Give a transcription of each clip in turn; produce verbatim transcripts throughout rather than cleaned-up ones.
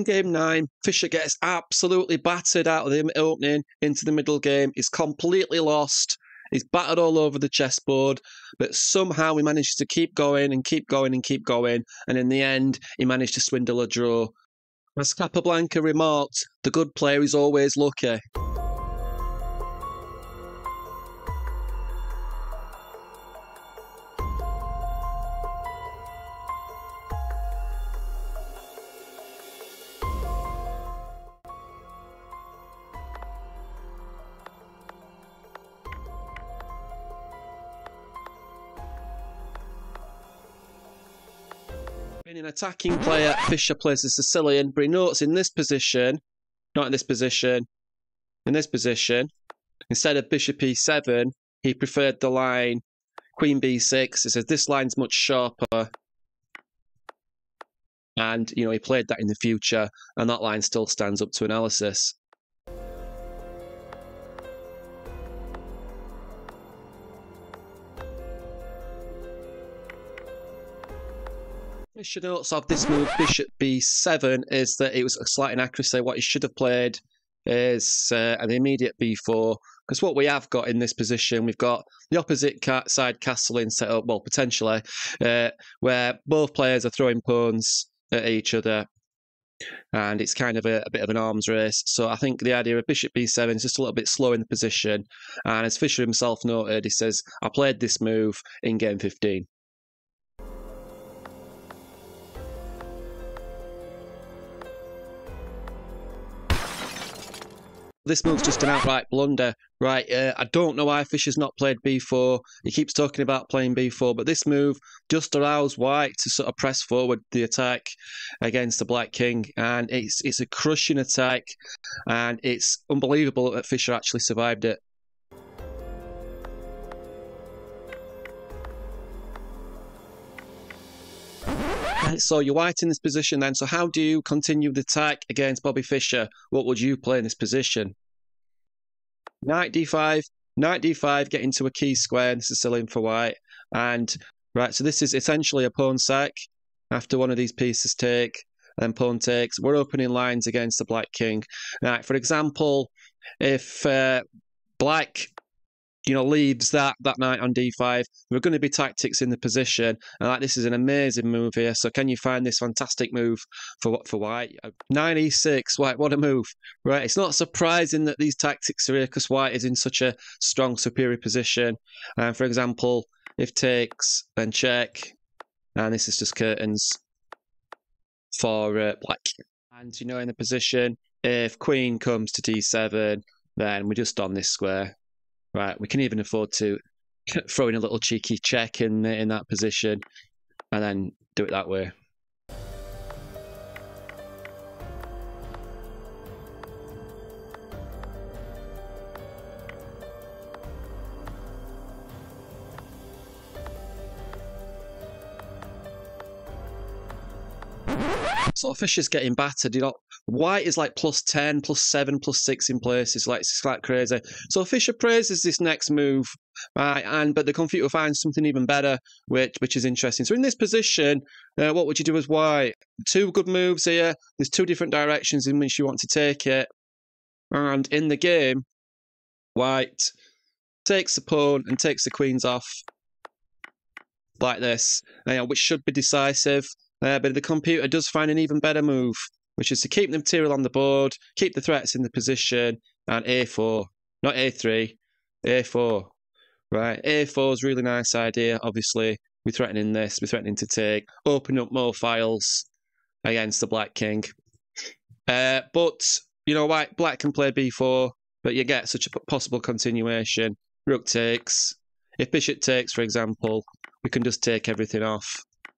in game nine, Fischer gets absolutely battered out of the opening into the middle game. He's completely lost. He's battered all over the chessboard, but somehow he manages to keep going and keep going and keep going. And in the end, he managed to swindle a draw. As Capablanca remarked, the good player is always lucky. In an attacking player, Fischer plays the Sicilian, but he notes in this position, not in this position, in this position, instead of bishop e seven, he preferred the line queen b six. He says this line's much sharper. And, you know, he played that in the future, and that line still stands up to analysis. Fischer notes of this move, bishop b seven, is that it was a slight inaccuracy. What he should have played is uh, an immediate b four, because what we have got in this position, we've got the opposite side castling set up, well, potentially, uh, where both players are throwing pawns at each other, and it's kind of a, a bit of an arms race. So I think the idea of bishop b seven is just a little bit slow in the position, and as Fischer himself noted, he says, I played this move in game fifteen. This move's just an outright blunder, right? Uh, I don't know why Fischer's not played b four. He keeps talking about playing b four, but this move just allows White to sort of press forward the attack against the Black King, and it's it's a crushing attack, and it's unbelievable that Fischer actually survived it. So you're White in this position then. So how do you continue the attack against Bobby Fischer? What would you play in this position? Knight d five, knight d five, get into a key square. This is Sicilian for White. And right, so this is essentially a pawn sack after one of these pieces take, and pawn takes. We're opening lines against the Black King. Now, for example, if uh, Black, you know, leaves that, that knight on d five. There are going to be tactics in the position. And like, this is an amazing move here. So can you find this fantastic move for what for White? Nine e six, White, what a move. Right, it's not surprising that these tactics are here because White is in such a strong, superior position. And for example, if takes, then check. And this is just curtains for uh, Black. And, you know, in the position, if queen comes to d seven, then we're just on this square. Right, we can even afford to throw in a little cheeky check in in that position and then do it that way. So Fischer's getting battered, you know. White is like plus ten, plus seven, plus six in places, like it's like crazy. So Fischer praises this next move, right? And but the computer finds something even better, which which is interesting. So in this position, uh, what would you do as White? Two good moves here. There's two different directions in which you want to take it. And in the game, White takes the pawn and takes the queens off like this, you know, which should be decisive. Uh, but the computer does find an even better move, which is to keep the material on the board, keep the threats in the position, and a four. Not a three, a four. Right, a four is a really nice idea, obviously. We're threatening this, we're threatening to take, open up more files against the Black King. Uh, but, you know, White, Black can play b four, but you get such a possible continuation. Rook takes. If bishop takes, for example, we can just take everything off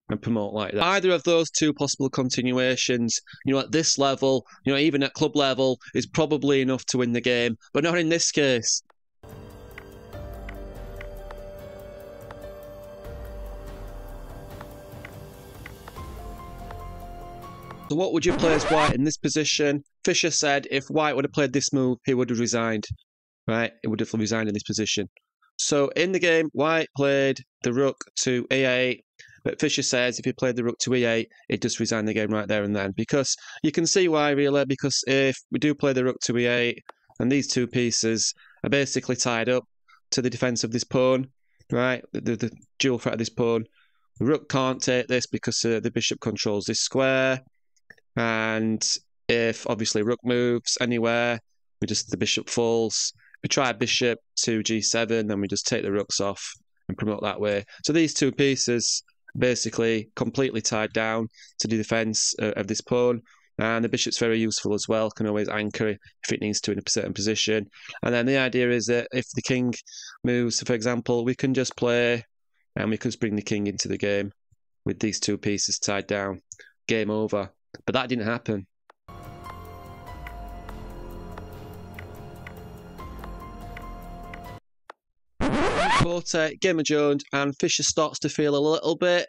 and promote like that. Either of those two possible continuations, you know, at this level, you know, even at club level, is probably enough to win the game, but not in this case. So what would you play as White in this position? Fischer said if White would have played this move, he would have resigned. Right? He would have resigned in this position. So in the game, White played the rook to a eight. But Fischer says if he played the rook to e eight, he'd just resign the game right there and then, because you can see why, really, because if we do play the rook to e eight, and these two pieces are basically tied up to the defence of this pawn, right, the, the, the dual threat of this pawn, the rook can't take this because uh, the bishop controls this square, and if, obviously, rook moves anywhere, we just the bishop falls. We try bishop to g seven, then we just take the rooks off and promote that way. So these two pieces basically completely tied down to the defence of this pawn, and the bishop's very useful as well, can always anchor if it needs to in a certain position. And then the idea is that if the king moves, for example, we can just play, and we can just bring the king into the game with these two pieces tied down. Game over. But that didn't happen. Forte, Gamer Jones, and Fischer starts to feel a little bit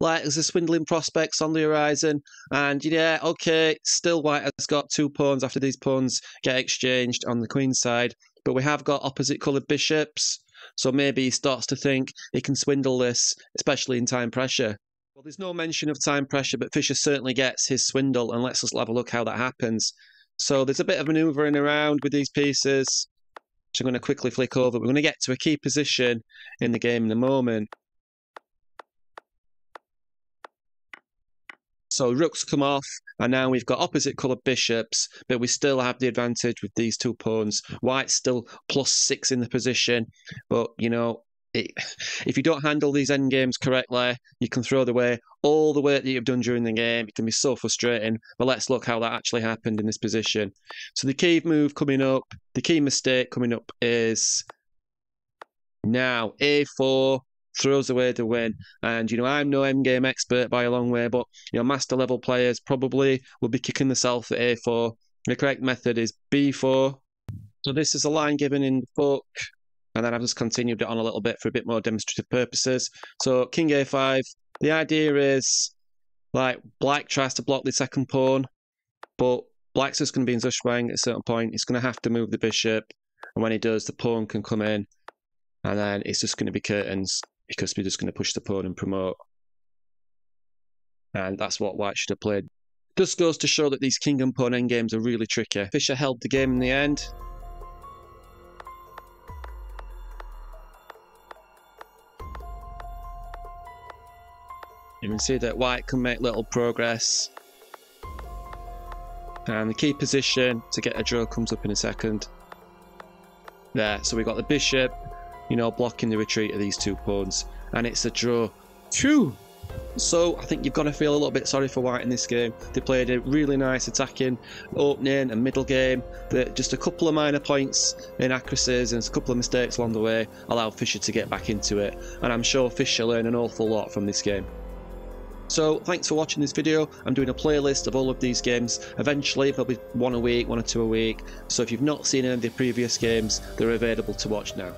like there's a swindling prospects on the horizon. And yeah, okay, still White has got two pawns after these pawns get exchanged on the queen side, but we have got opposite coloured bishops, so maybe he starts to think he can swindle this, especially in time pressure. Well, there's no mention of time pressure, but Fischer certainly gets his swindle, and let's just have a look how that happens. So there's a bit of manoeuvring around with these pieces, which I'm going to quickly flick over. We're going to get to a key position in the game in a moment. So rooks come off, and now we've got opposite coloured bishops, but we still have the advantage with these two pawns. White's still plus six in the position, but, you know, it, if you don't handle these endgames correctly, you can throw away all the work that you've done during the game. It can be so frustrating, but let's look how that actually happened in this position. So the key move coming up, the key mistake coming up is now a four, throws away the win. And, you know, I'm no endgame expert by a long way, but, you know, master level players probably will be kicking themselves at a four. The correct method is b four. So this is a line given in the book, and then I've just continued it on a little bit for a bit more demonstrative purposes. So king a five, the idea is, like, black tries to block the second pawn, but black's just going to be in Zuschwang at a certain point. He's going to have to move the bishop, and when he does, the pawn can come in, and then it's just going to be curtains, because we're just going to push the pawn and promote. And that's what white should have played. Just goes to show that these king and pawn endgames are really tricky. Fischer held the game in the end. You can see that white can make little progress. And the key position to get a draw comes up in a second. There, so we got the bishop, you know, blocking the retreat of these two pawns. And it's a draw. Phew! So I think you've got to feel a little bit sorry for white in this game. They played a really nice attacking opening and middle game. That just a couple of minor points, inaccuracies, and a couple of mistakes along the way allowed Fischer to get back into it. And I'm sure Fischer learned an awful lot from this game. So thanks for watching this video. I'm doing a playlist of all of these games. Eventually there'll be one a week, one or two a week. So if you've not seen any of the previous games, they're available to watch now.